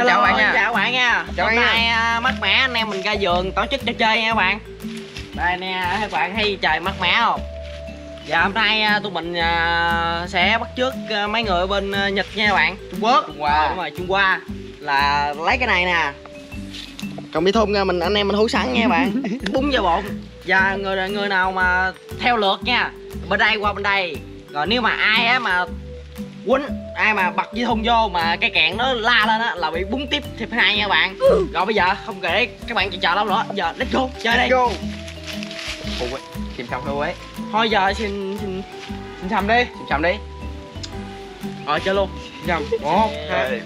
Hello, chào bạn nha. Chào bạn nha. Hôm nay mát mẻ anh em mình ra vườn tổ chức cho chơi nha các bạn. Đây nè, các bạn thấy trời mát mẻ không? Dạ hôm nay tụi mình sẽ bắt chước mấy người bên Nhật nha các bạn. Trung Quốc. Đúng rồi, Trung Hoa. Là lấy cái này nè. Còn bị thun ra mình anh em mình hú sẵn nha các bạn. Búng vô bụng. Và người nào mà theo lượt nha. Bên đây qua bên đây. Rồi nếu mà ai á mà quýnh, ai mà bật dây thun vô mà cái kẹn nó la lên á là bị búng tiếp thiệp hai nha các bạn. Rồi bây giờ không kể các bạn chờ lâu nữa, giờ let's go chơi đi. Chìm sầm thôi ấy. Thôi giờ xin sầm đi, chìm sầm đi. Rồi chơi luôn. Nhầm 1 2.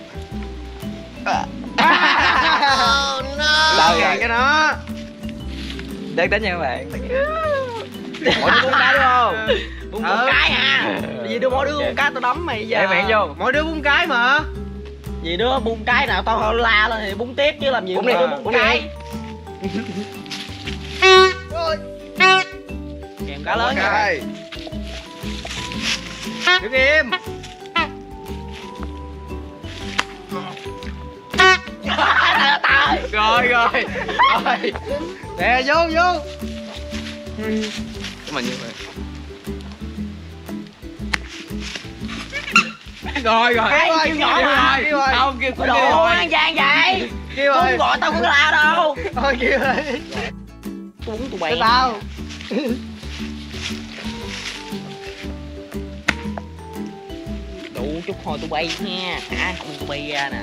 Đâu kẹn cái nó. Để đánh nha các bạn. Mỗi đứa búng cái đúng không? Búng một cái à. Vì đứa mỗi đứa búng cái tao đấm mày giờ. Để mẹ vô. Mỗi đứa búng cái mà. Vì đứa búng cái nào tao la lên thì búng tiếp chứ làm gì. Búng đi, búng cái. Kèm cá lớn nha. Đứng im. Rồi rồi. Rồi. Nè vô vô. Cái mình như vậy. Rồi rồi. Ai kêu nhỏ rồi. Không kêu đồ ăn gian vậy. Kêu ơi. Không gọi tao cũng la đâu. Thôi kêu ơi. Tôi uống tụi bậy. Tao. Đủ chút thôi tụi bay nha. À con tụi bay ra nè.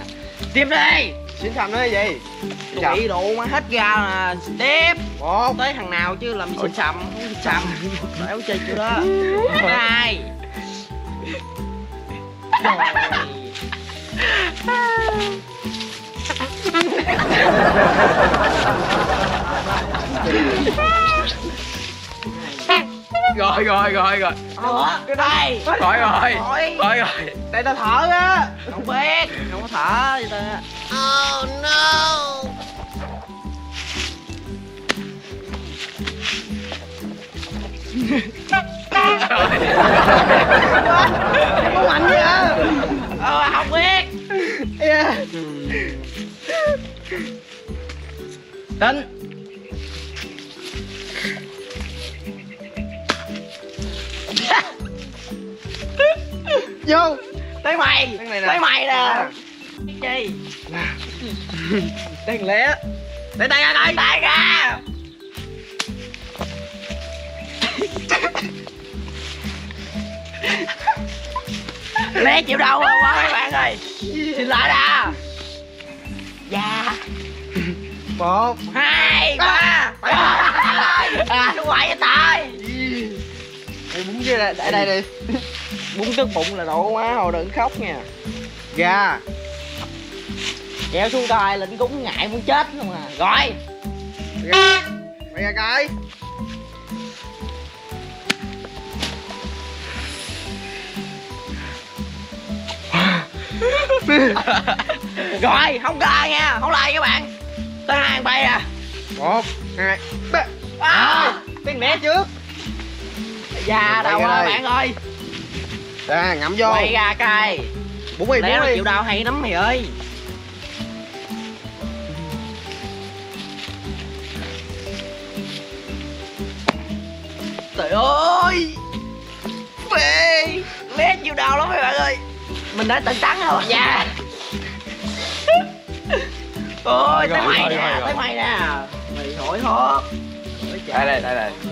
Tiếp đi. Xin sầm nữa gì? Tụi đủ mà hết ra là tiếp. Một. Tới thằng nào chứ làm gì xin sầm. Xin sầm. Đéo chơi chỗ đó. Hai. Rồi rồi rồi rồi. Cái đây. Rồi rồi. Rồi rồi. Đây tao thở á. Không biết. Không có thở gì ta. Oh no. Có mạnh vậy? Không biết. Yeah. Tính. Vô tới mày nè cái gì đây lẽ để tay ra đây tay ra lé chịu đâu rồi quá mấy bạn ơi xin lại nè dạ 1 2 3 nó quậy với tay búng dưới đây để đây đi búng tức bụng là đổ má hồi đừng khóc nha ra kéo xuống coi lĩnh cúng ngại muốn chết không à rồi mày ra coi rồi không ra nha không lại các bạn tới 2 bay à 1 2 3 tiếng né trước da đâu rồi bạn ơi ra ngậm vô quay ra cay búng đi chịu đau hay lắm mày ơi trời ơi bê bé chịu đau lắm mấy bạn ơi mình đã tỉnh táo rồi dạ ôi tới mày nè tới mày nè mày hỏi hốt đây đây đây no.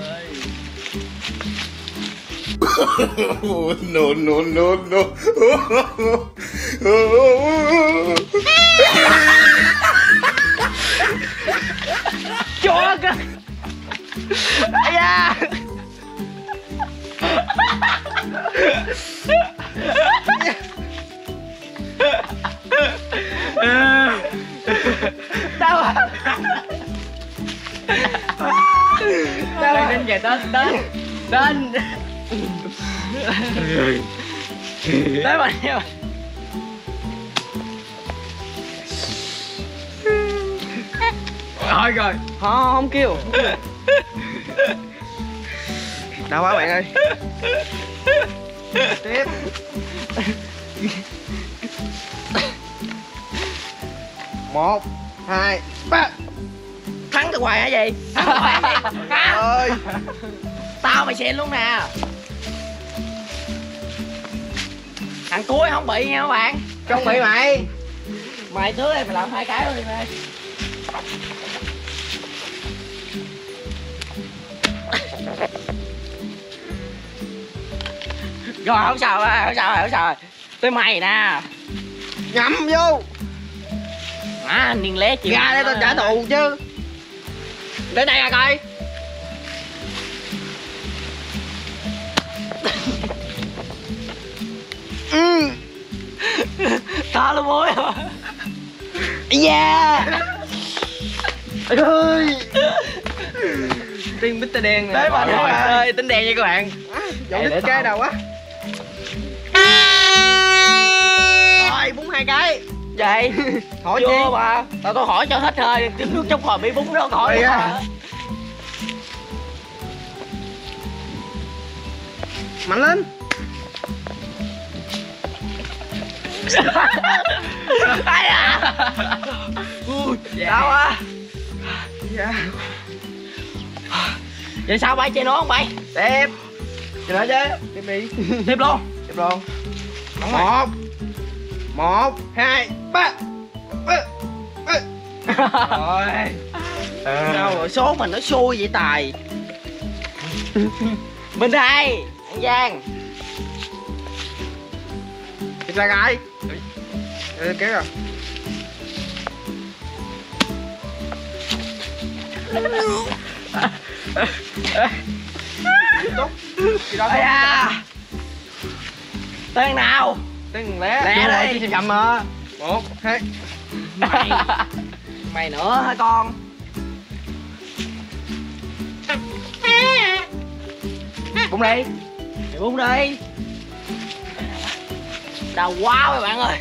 Chó cơ. Ai da. Đau. Đến về đến đến. Tới bạn em. Thôi rồi. Không kêu. Đau quá bạn ơi. Tiếp. 1, 2, 3. Thắng từ hoài hả gì? Hả? Ơi. Tao mày xịn luôn nè. Thằng cuối không bị nha các bạn. Không bị mày. Mày thứ em phải làm 2 cái thôi đi mày. Rồi không sao rồi. Tới mày nè. Nhắm vô. À, niên lé chị. Ra đây tao trả thù chứ. Đến đây à coi. Tao là mối. Yeah. Ê ơi. Tiếng bít tê đen nè. Bạn ơi, tính đen nha các bạn. Dọn đít cái đầu quá. Rồi, búng 2 cái. Vậy hỏi chưa mà tao hỏi cho hết hơi tiếng nước trong khỏi bị búng đó khỏi luôn hả? Mạnh lên. Ai à? Đau á. Vậy sao bay chơi nó không bay? Tiếp. Chơi nữa chứ. Tiếp đi. Tiếp luôn. Tiếp luôn. 1, 2, 3. Rồi. Sao rồi số mình nó xui vậy tài. Bên đây, anh Giang. Đi ra gái. Ê kéo rồi. Tốt. Đi đó. Tên nào? Tiếng lé. Lé đi chậm mà. 1, 2. Mày nữa hả con? Búng đi. Mày búng đi. Đau quá mấy bạn ơi.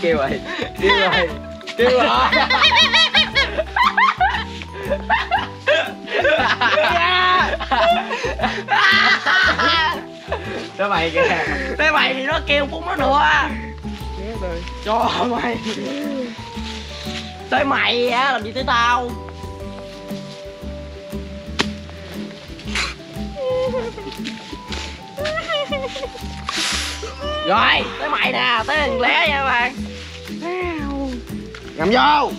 Kêu rồi. Kêu rồi. Tới mày kìa. Tới mày thì nó kêu phúng nó nữa. Trời mày. Tới mày á, làm gì tới tao. Rồi, tới mày nè, tới thằng lé nha các bạn. Ngậm vô.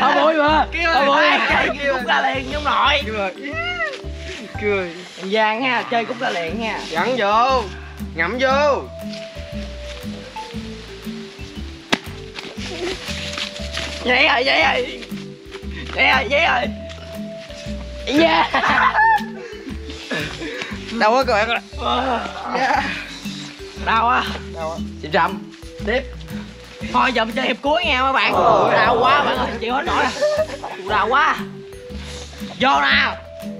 Tao bụi mà. Tao bụi. Chơi cút ra liền giống nội. Cười. Anh Giang ha, chơi cút ra liền nha. Dẫn vô. Ngậm vô. Vậy rồi. Yeah. Đau quá các bạn. Yeah. Đau quá. Chị Trâm. Tiếp. Thôi giờ mình chơi hiệp cuối nha các bạn. Đau quá bạn ơi, chịu hết nổi. Đau quá. Vô nào.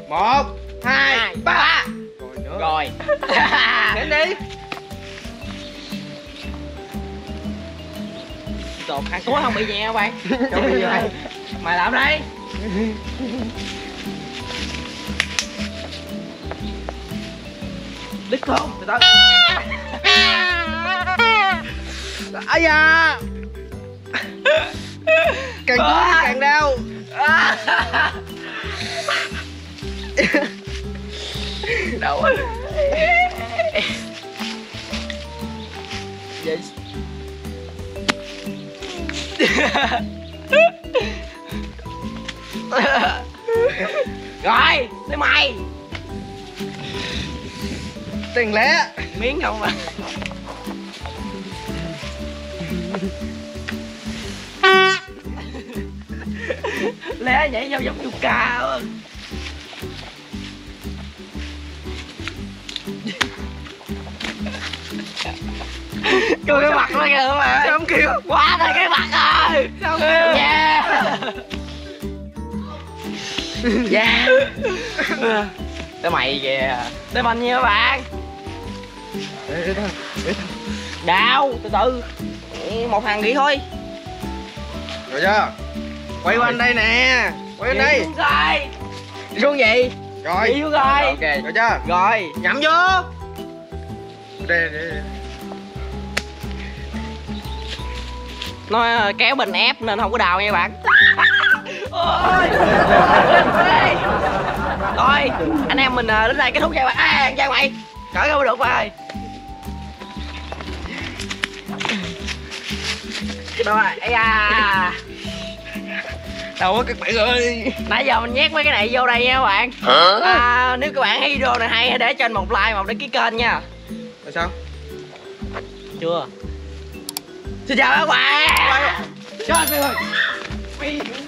1, 2, 3. Rồi. Đến đi. Tột ăn tối không bị nhẹ các bạn. Mày làm đây. Đứt không? Từ từ. Ây da. Càng cúi càng đau. Đau quá. Yes. Rồi, tới mày. Tiền lé miếng không mà. Lé nhảy vô giống Yuka luôn. Kêu cái mặt nó kìa các bạn. Sao không kêu? Quá thôi cái mặt rồi. Sao kêu? Yeah. Yeah. Tới mày kìa. Tới mình nha các bạn. Đau, từ từ. Một hàng nghỉ thôi. Rồi chưa? Quay qua đây nè. Quay lên đây. Rồi. Đi xuống gì? Rồi. Đi xuống rồi. Ok. Rồi chưa? Rồi. Nhắm vô. Đây đây. Nó kéo bình ép nên không có đào nha bạn. Ôi. Rồi, anh em mình đến đây kết thúc nha bạn. À, ra mày. Cởi không được rồi. Đâu rồi, ây da. Đâu quá các bạn ơi. Nãy giờ mình nhét mấy cái này vô đây nha các bạn. À, nếu các bạn thấy video này hay hãy để cho anh một like và một đăng ký kênh nha. Tại sao? Chưa. Xin chào các bạn. Chết rồi.